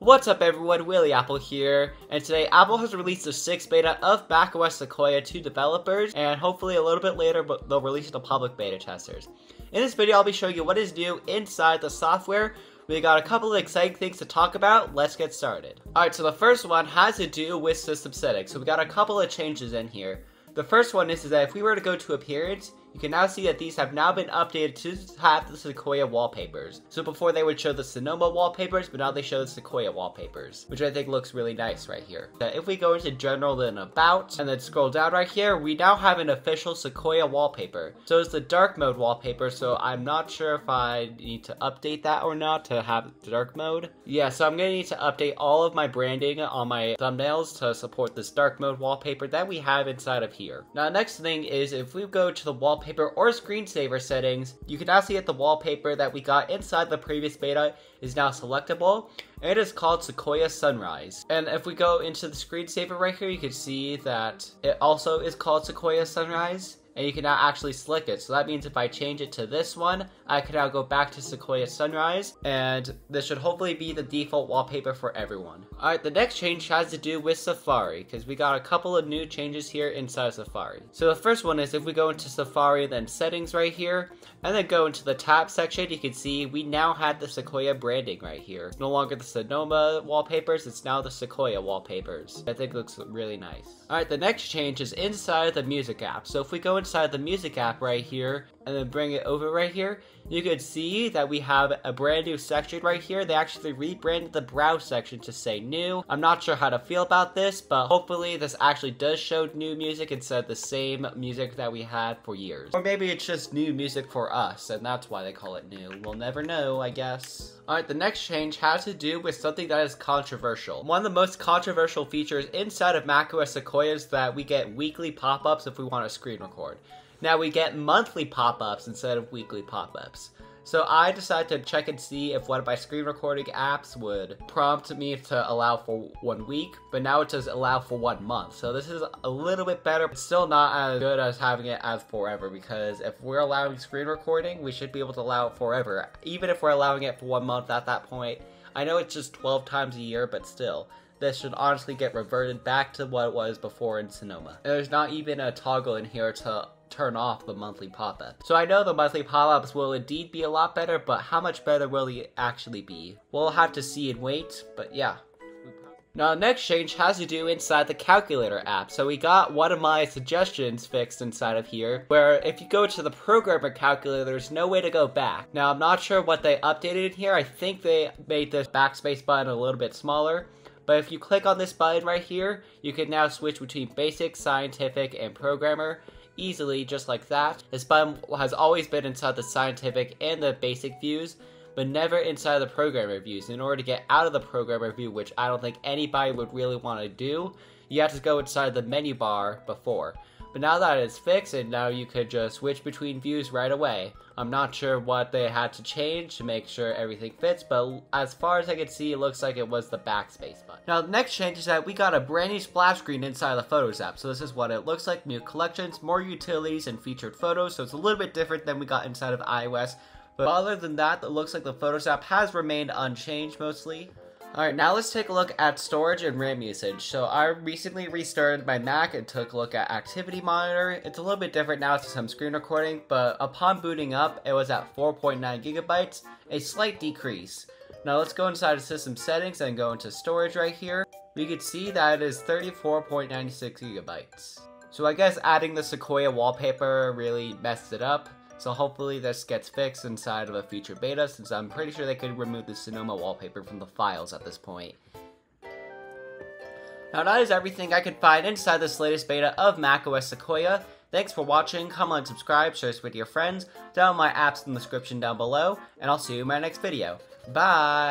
What's up everyone, Willie Apple here, and today Apple has released the 6th beta of macOS Sequoia to developers, and hopefully a little bit later but they'll release it to public beta testers. In this video I'll be showing you what is new inside the software. We got a couple of exciting things to talk about, let's get started. Alright, so the first one has to do with system settings, so we got a couple of changes in here. The first one is that if we were to go to appearance, you can now see that these have now been updated to have the Sequoia wallpapers. So before they would show the Sonoma wallpapers, but now they show the Sequoia wallpapers, which I think looks really nice right here. Now, if we go into general and about, and then scroll down right here, we now have an official Sequoia wallpaper. So it's the dark mode wallpaper, so I'm not sure if I need to update that or not to have the dark mode. Yeah, so I'm gonna need to update all of my branding on my thumbnails to support this dark mode wallpaper that we have inside of here. Now, next thing is if we go to the wallpaper or screensaver settings, you can now see that the wallpaper that we got inside the previous beta is now selectable, and it is called Sequoia Sunrise. And if we go into the screensaver right here, you can see that it also is called Sequoia Sunrise, and you can now actually select it. So that means if I change it to this one, I can now go back to Sequoia Sunrise, and this should hopefully be the default wallpaper for everyone. Alright, the next change has to do with Safari, because we got a couple of new changes here inside Safari. So the first one is if we go into Safari, then settings right here, and then go into the tab section, you can see we now have the Sequoia branding right here. It's no longer the Sonoma wallpapers, it's now the Sequoia wallpapers. I think it looks really nice. Alright, the next change is inside the music app. So if we go inside the music app right here and then bring it over right here, you can see that we have a brand new section right here. They actually rebranded the browse section to say new. I'm not sure how to feel about this, but hopefully this actually does show new music instead of the same music that we had for years. Or maybe it's just new music for us and that's why they call it new. We'll never know, I guess. Alright, the next change has to do with something that is controversial. One of the most controversial features inside of macOS Sequoia is that we get weekly pop-ups if we want to screen record. Now we get monthly pop-ups instead of weekly pop-ups. So I decided to check and see if one of my screen recording apps would prompt me to allow for 1 week, but now it does allow for 1 month. So this is a little bit better, but still not as good as having it as forever, because if we're allowing screen recording, we should be able to allow it forever. Even if we're allowing it for 1 month at that point, I know it's just 12 times a year, but still. This should honestly get reverted back to what it was before in Sonoma. And there's not even a toggle in here to turn off the monthly pop-up. So I know the monthly pop-ups will indeed be a lot better, but how much better will it actually be? We'll have to see and wait, but yeah. Now the next change has to do inside the calculator app. So we got one of my suggestions fixed inside of here, where if you go to the programmer calculator, there's no way to go back. Now I'm not sure what they updated in here. I think they made this backspace button a little bit smaller. But if you click on this button right here, you can now switch between basic, scientific, and programmer easily, just like that. This button has always been inside the scientific and the basic views, but never inside the programmer views. In order to get out of the programmer view, which I don't think anybody would really want to do, you have to go inside the menu bar before. But now that it's fixed, and now you could just switch between views right away. I'm not sure what they had to change to make sure everything fits, but as far as I can see, it looks like it was the backspace button. Now the next change is that we got a brand new splash screen inside the Photos app. So this is what it looks like, new collections, more utilities, and featured photos. So it's a little bit different than we got inside of iOS. But other than that, it looks like the Photos app has remained unchanged mostly. Alright, now let's take a look at storage and RAM usage. So I recently restarted my Mac and took a look at Activity Monitor. It's a little bit different now to some screen recording, but upon booting up, it was at 4.9 gigabytes, a slight decrease. Now let's go inside of system settings and go into storage right here. We can see that it is 34.96 gigabytes. So I guess adding the Sequoia wallpaper really messed it up. So hopefully this gets fixed inside of a future beta, since I'm pretty sure they could remove the Sonoma wallpaper from the files at this point. Now that is everything I could find inside this latest beta of macOS Sequoia. Thanks for watching, comment, subscribe, share this with your friends, download my apps in the description down below, and I'll see you in my next video. Bye!